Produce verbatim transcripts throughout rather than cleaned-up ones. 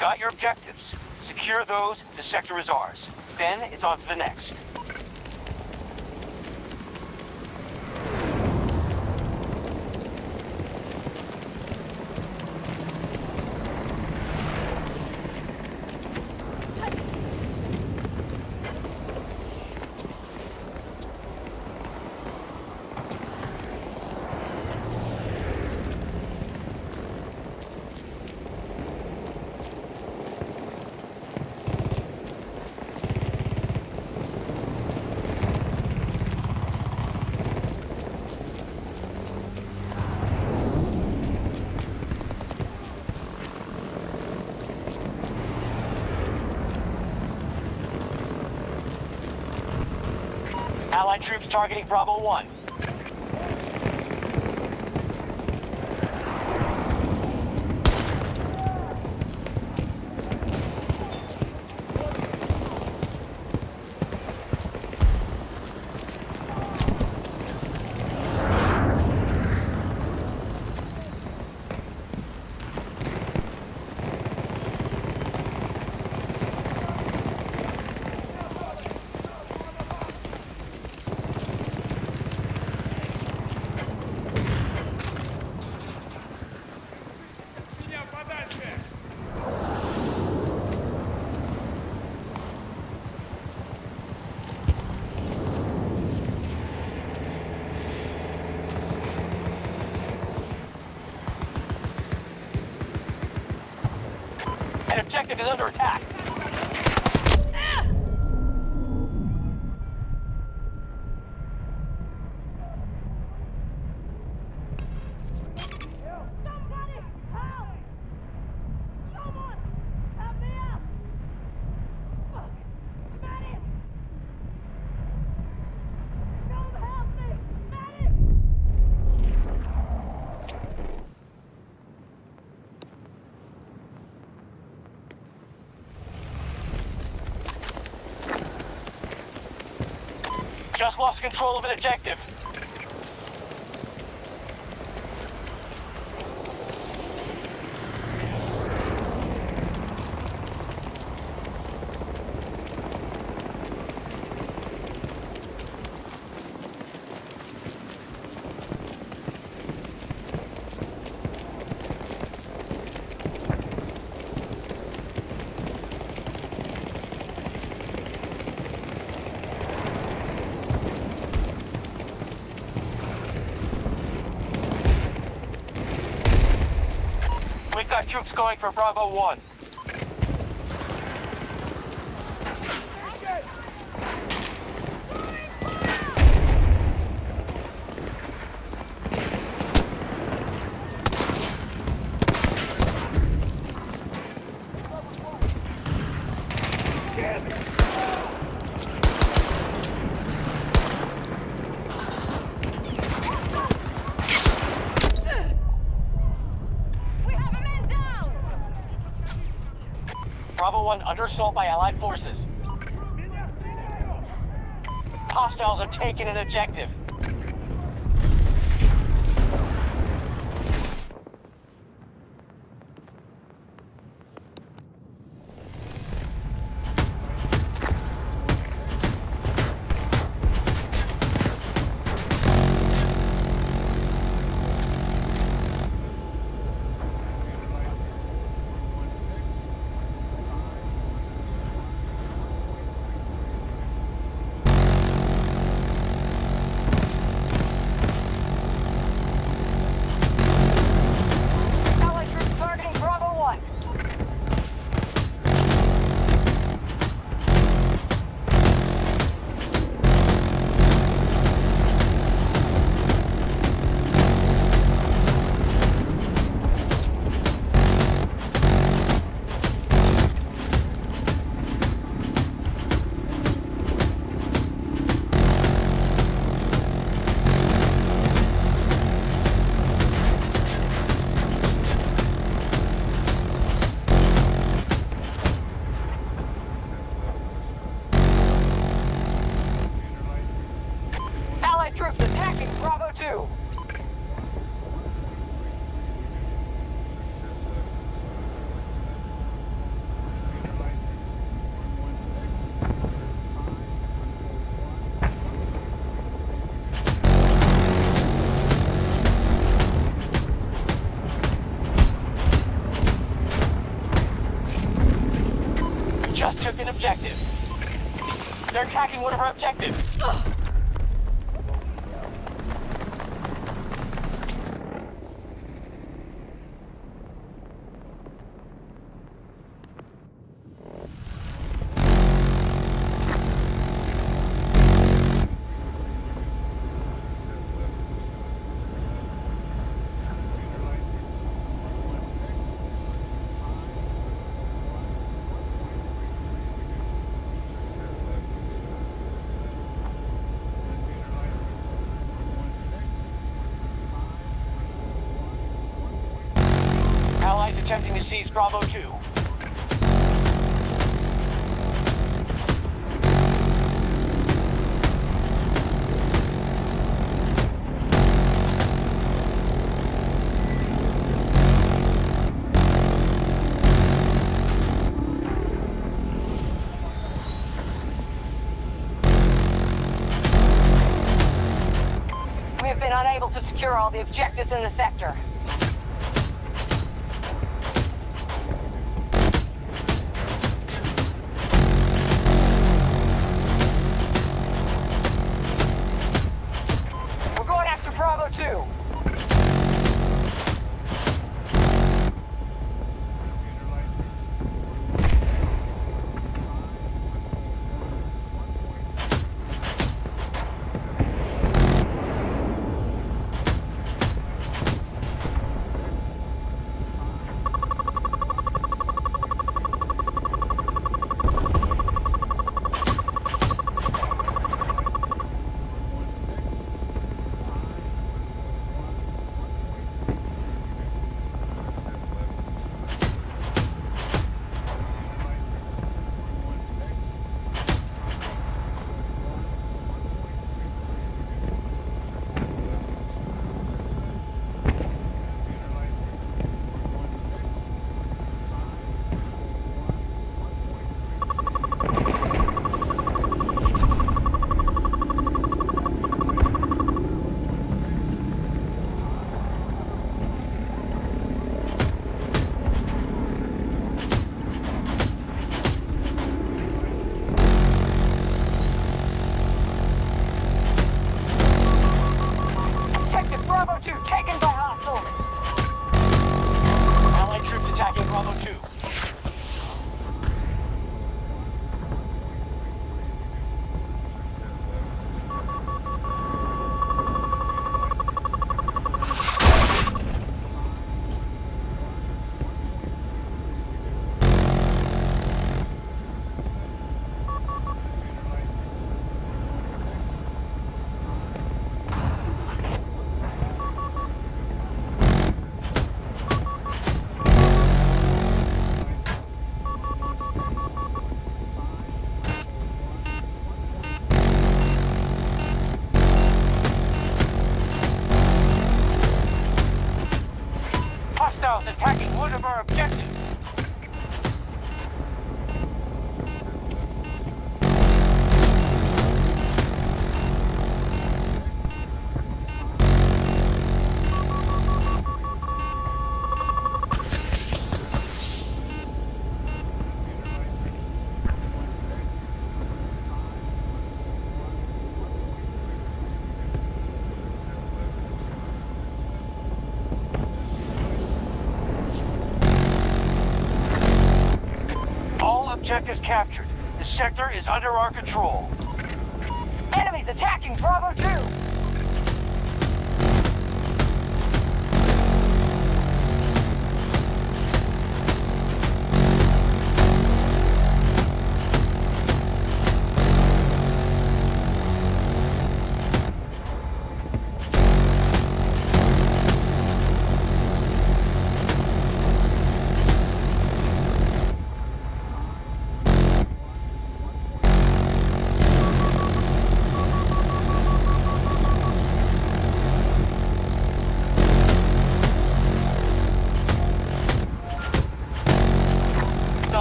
got your objectives. Secure those, the sector is ours. Then it's on to the next. Allied troops targeting Bravo one. Objective is under attack. Just lost control of an objective. Troops going for Bravo one. Bravo one under assault by Allied forces. Hostiles have taken an objective. They're attacking one of our objectives. Ugh. Attempting to seize Bravo two. We have been unable to secure all the objectives in the sector. Attacking one of our objectives. Objectives captured. The sector is under our control. Enemies attacking Bravo two!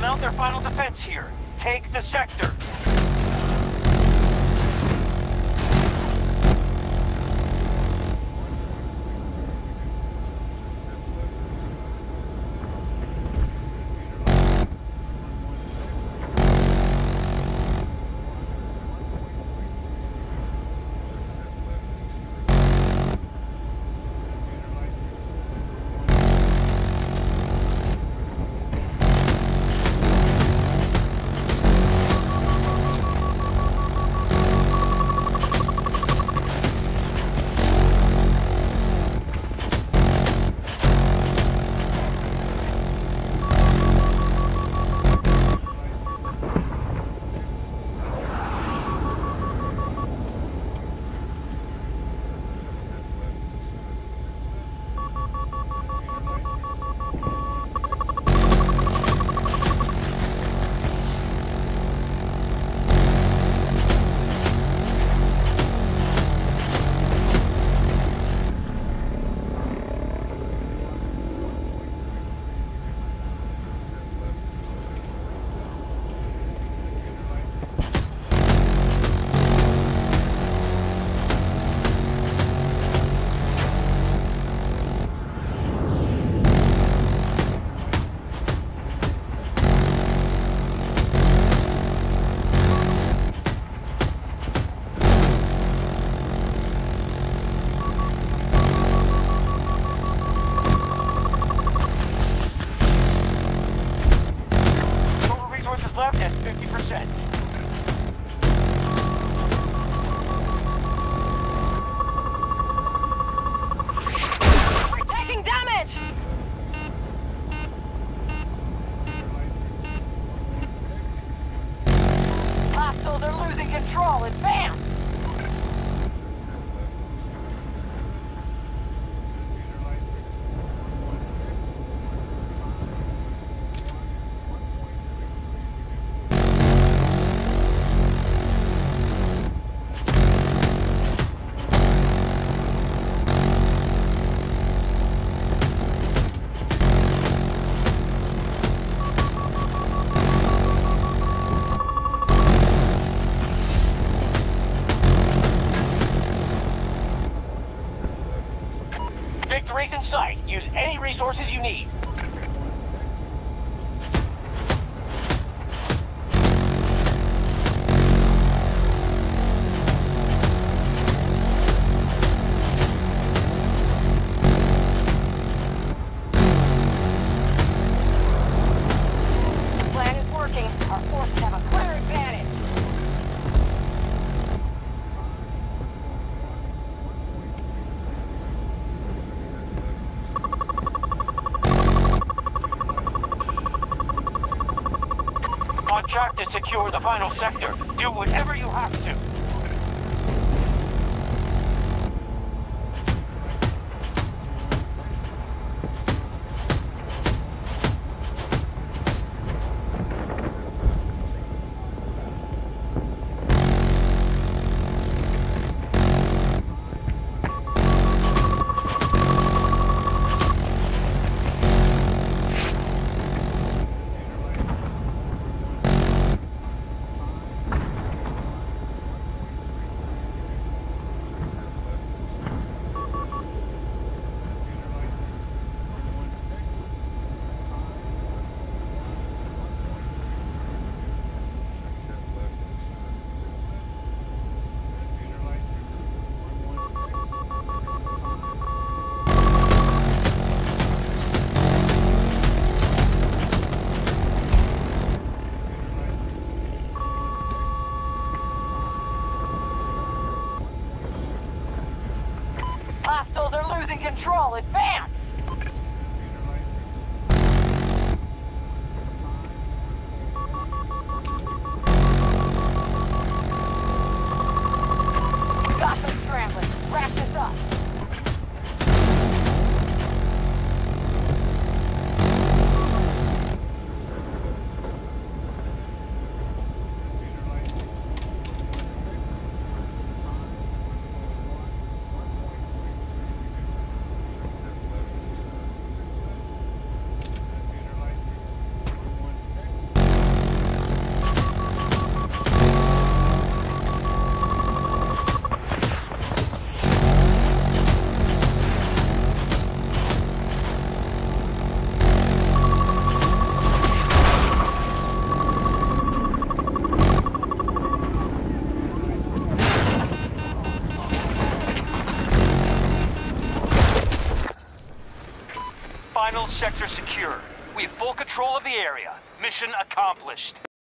Mount their final defense here. Take the sector. site. Use any resources you need. Track to secure the final sector. Do whatever you have to. Control, advance! Got them scrambling. Wrap this up. Sector secure. We have full control of the area. Mission accomplished.